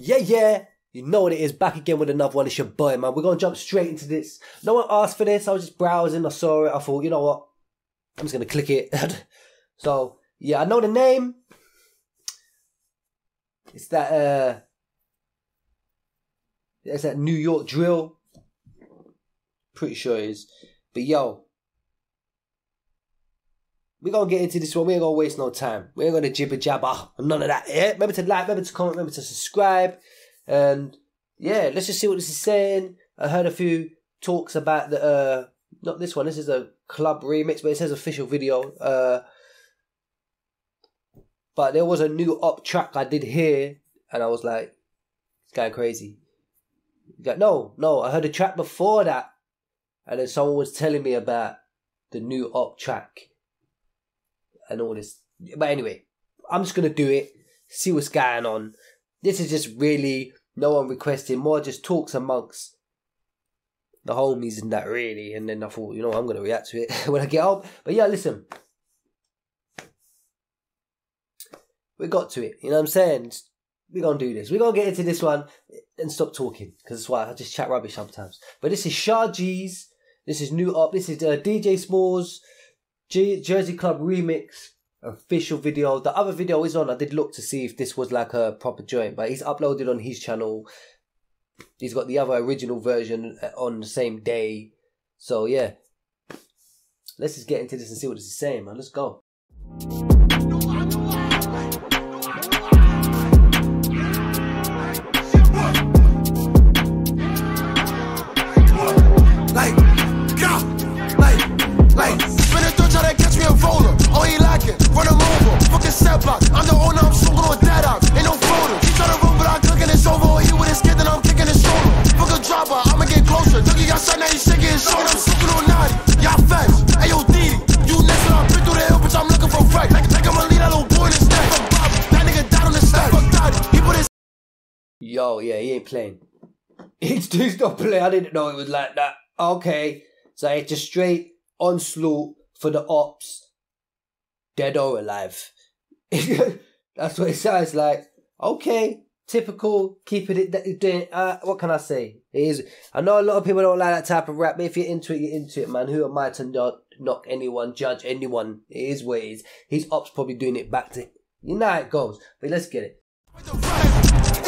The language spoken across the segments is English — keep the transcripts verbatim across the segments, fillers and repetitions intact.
Yeah, yeah, you know what it is, back again with another one. It's your boy, man. We're gonna jump straight into this. No one asked for this, I was just browsing, I saw it, I thought, you know what, I'm just gonna click it. So, yeah, I know the name. It's that, uh, it's that New York drill. Pretty sure it is. But yo, we're going to get into this one. We ain't going to waste no time. We ain't going to jibber jabber and none of that. Yeah? Remember to like, remember to comment, remember to subscribe. And yeah, let's just see what this is saying. I heard a few talks about the, uh, not this one. This is a club remix, but it says official video. Uh, but there was a new up track I did hear. And I was like, it's going crazy. Like, no, no, I heard a track before that. And then someone was telling me about the new op track and all this. But anyway, I'm just going to do it, see what's going on. This is just really no one requesting, more just talks amongst the homies and that, really. And then I thought, you know, I'm going to react to it when I get up. But yeah, listen. We got to it, you know what I'm saying? We're going to do this. We're going to get into this one and stop talking. Because that's why I just chat rubbish sometimes. But this is Sha Gz. This is new up. This is uh, D J Smalls, G Jersey Club remix, official video. The other video is on. I did look to see if this was like a proper joint, but he's uploaded on his channel. He's got the other original version on the same day. So yeah, let's just get into this and see what this is saying, man. Let's go. Yo, yeah, he ain't playing. He's not playing. I didn't know it was like that. Okay. So it's just straight onslaught for the ops. Dead or alive. That's what it sounds like. Okay. Typical. Keep it. it uh, what can I say? It is. I know a lot of people don't like that type of rap, but if you're into it, you're into it, man. Who am I to not knock anyone, judge anyone? It is what it is. His ops probably doing it back to, you know how it goes. But let's get it.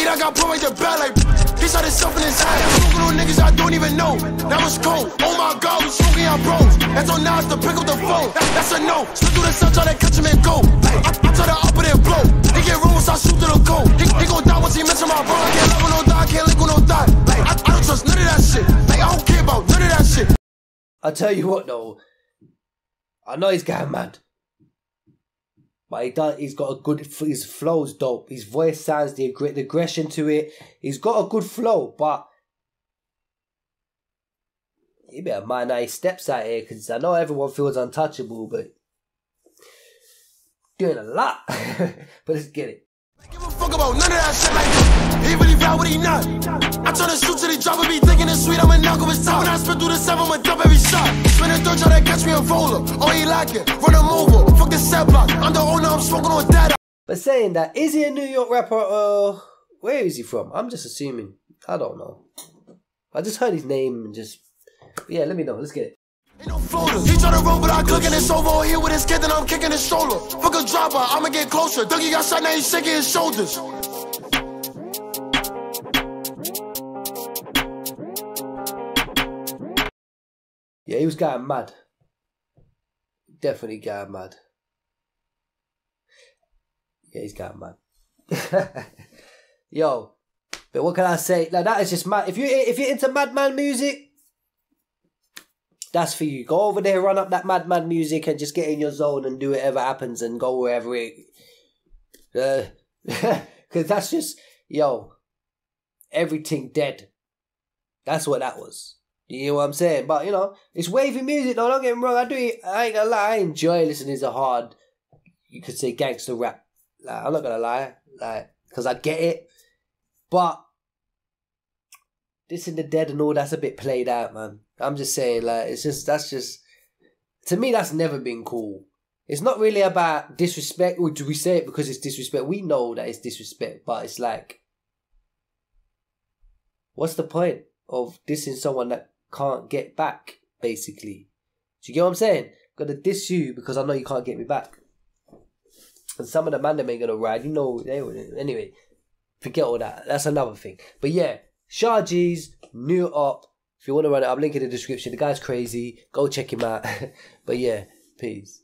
I got pro in the back, like he shot himself in his eye. I'm niggas I don't even know. That was cold. Oh my god, we smoking our bros. That's on now to pick up the phone. That's a no. Spit through the cell, try to catch him and go. I, I try to up it and blow. He get ruined once I shoot to the goal. He, he gon' die once he mention my bro. I can't love with no die, I can't link with no die. Like, I, I don't trust none of that shit. Like, I don't care about none of that shit. I tell you what though, I know he's getting mad. But he does, he's got a good, his flow's dope. His voice sounds, the, aggr the aggression to it. He's got a good flow, but he better mind how he steps out here, because I know everyone feels untouchable, but doing a lot. But let's get it. I give a fuck about none of that shit, like he really valid, what he not. I try to shoot till he drop and be thinking it's sweet, I'm a knock over his top. When I spit through the seven, I'ma dump every shot. Spin a third, try to catch me a roller. Oh, he like it, run him over, fuck the set block. I'm the owner, I'm smoking on that. But saying that, is he a New York rapper or where is he from? I'm just assuming. I don't know. I just heard his name and just, yeah, let me know, let's get it. Ain't no floaters. He try to roll, but I click and it's over. All here with his kid, then I'm kicking his stroller. Fuck a dropper, I'ma get closer. Dougie got shot, now he's shaking his shoulders. Yeah, he was getting mad. Definitely getting mad. Yeah, he's getting mad. Yo, but what can I say? Like, that is just mad. If you if you're into madman music, that's for you. Go over there, run up that madman music and just get in your zone and do whatever happens and go wherever it... Uh, because that's just... Yo. Everything dead. That's what that was. You know what I'm saying? But, you know, it's wavy music though. Don't get me wrong. I do it. I ain't gonna lie. I enjoy listening to hard... You could say gangster rap. Like, I'm not gonna lie. Like, because I get it. But... this in the dead and all that's a bit played out, man. I'm just saying, like, it's just, that's just, to me, that's never been cool. It's not really about disrespect, or do we say it because it's disrespect? We know that it's disrespect, but it's like, what's the point of dissing someone that can't get back, basically? Do you get what I'm saying? I'm gonna diss you because I know you can't get me back. And some of the man that ain't gonna ride, you know, they anyway, forget all that. That's another thing. But yeah, Sha Gz, new up. If you want to run it, I'm linking in the description. The guy's crazy. Go check him out. But yeah, peace.